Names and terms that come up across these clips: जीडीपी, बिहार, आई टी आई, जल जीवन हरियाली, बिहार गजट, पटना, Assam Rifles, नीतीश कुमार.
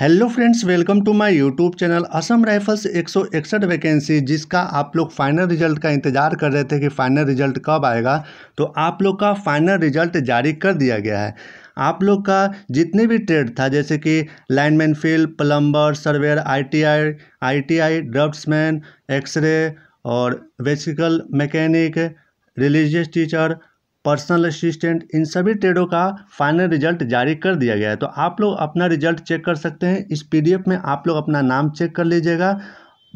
Hello friends, welcome to my YouTube channel. Assam rifles 161 vacancy, जिसका आप लोग फाइनल रिजल्ट का इंतज़ार कर रहे थे कि फाइनल रिजल्ट कब आएगा, तो आप लोग का फाइनल रिजल्ट जारी कर दिया गया है। आप लोग का जितने भी ट्रेड था, जैसे कि lineman field, plumber, surveyor, आई टी आई, draftsman, x ray और vehicle mechanic, religious teacher, personal assistant, इन सभी ट्रेडों का फाइनल रिजल्ट जारी कर दिया गया है। तो आप लोग अपना रिजल्ट चेक कर सकते हैं। इस पीडीएफ में आप लोग अपना नाम चेक कर लीजिएगा,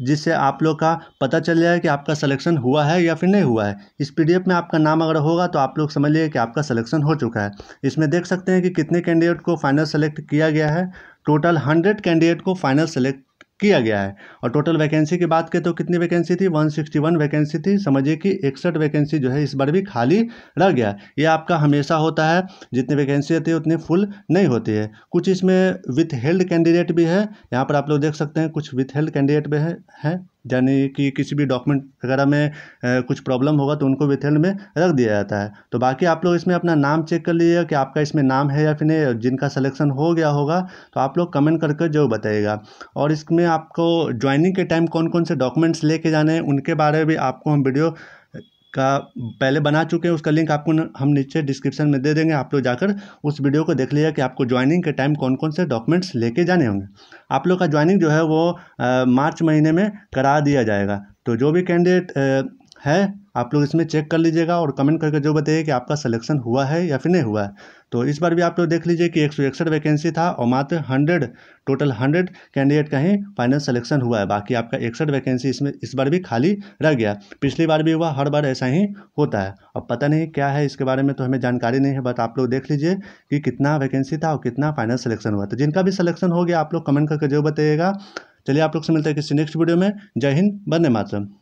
जिससे आप लोग का पता चल जाएगा कि आपका सिलेक्शन हुआ है या फिर नहीं हुआ है। इस पीडीएफ में आपका नाम अगर होगा तो आप लोग समझ लीजिए कि आपका सिलेक्शन हो चुका है। इसमें देख सकते हैं कि कितने कैंडिडेट को फाइनल सेलेक्ट किया गया है। टोटल 100 कैंडिडेट को फाइनल सेलेक्ट किया गया है। और टोटल वैकेंसी की बात करें तो कितनी वैकेंसी थी, 161 वैकेंसी थी। समझिए कि 61 वैकेंसी जो है इस बार भी खाली रह गया। ये आपका हमेशा होता है, जितनी वैकेंसी होती है उतनी फुल नहीं होती है। कुछ इसमें विथ हेल्ड कैंडिडेट भी है, यहाँ पर आप लोग देख सकते हैं। कुछ विथ हेल्ड कैंडिडेट भी है, यानी कि किसी भी डॉक्यूमेंट वगैरह में कुछ प्रॉब्लम होगा तो उनको विथ हेल्ड में रख दिया जाता है। तो बाकी आप लोग इसमें अपना नाम चेक कर लीजिएगा कि आपका इसमें नाम है या फिर नहीं। जिनका सिलेक्शन हो गया होगा तो आप लोग कमेंट करके जरूर बताइएगा। और इसमें आपको ज्वाइनिंग के टाइम कौन कौन से डॉक्यूमेंट्स लेके जाने हैं, उनके बारे में भी आपको हम वीडियो का पहले बना चुके हैं। उसका लिंक आपको हम नीचे डिस्क्रिप्शन में दे देंगे। आप लोग जाकर उस वीडियो को देख लीजिए कि आपको ज्वाइनिंग के टाइम कौन कौन से डॉक्यूमेंट्स लेके जाने होंगे। आप लोग का ज्वाइनिंग जो है वो मार्च महीने में करा दिया जाएगा। तो जो भी कैंडिडेट है आप लोग इसमें चेक कर लीजिएगा और कमेंट करके जो बताइए कि आपका सिलेक्शन हुआ है या फिर नहीं हुआ है। तो इस बार भी आप लोग देख लीजिए कि 161 वैकेंसी था और मात्र 100 कैंडिडेट का ही फाइनल सिलेक्शन हुआ है। बाकी आपका 61 वैकेंसी इसमें इस बार भी खाली रह गया। पिछली बार भी हुआ, हर बार ऐसा ही होता है। अब पता नहीं क्या है, इसके बारे में तो हमें जानकारी नहीं है, बट आप लोग देख लीजिए कि कितना वैकेंसी था और कितना फाइनल सिलेक्शन हुआ। तो जिनका भी सिलेक्शन हो गया आप लोग कमेंट करके जो बताइएगा। चलिए, आप लोग से मिलते हैं किसी नेक्स्ट वीडियो में। जय हिंद, वंदे मातरम।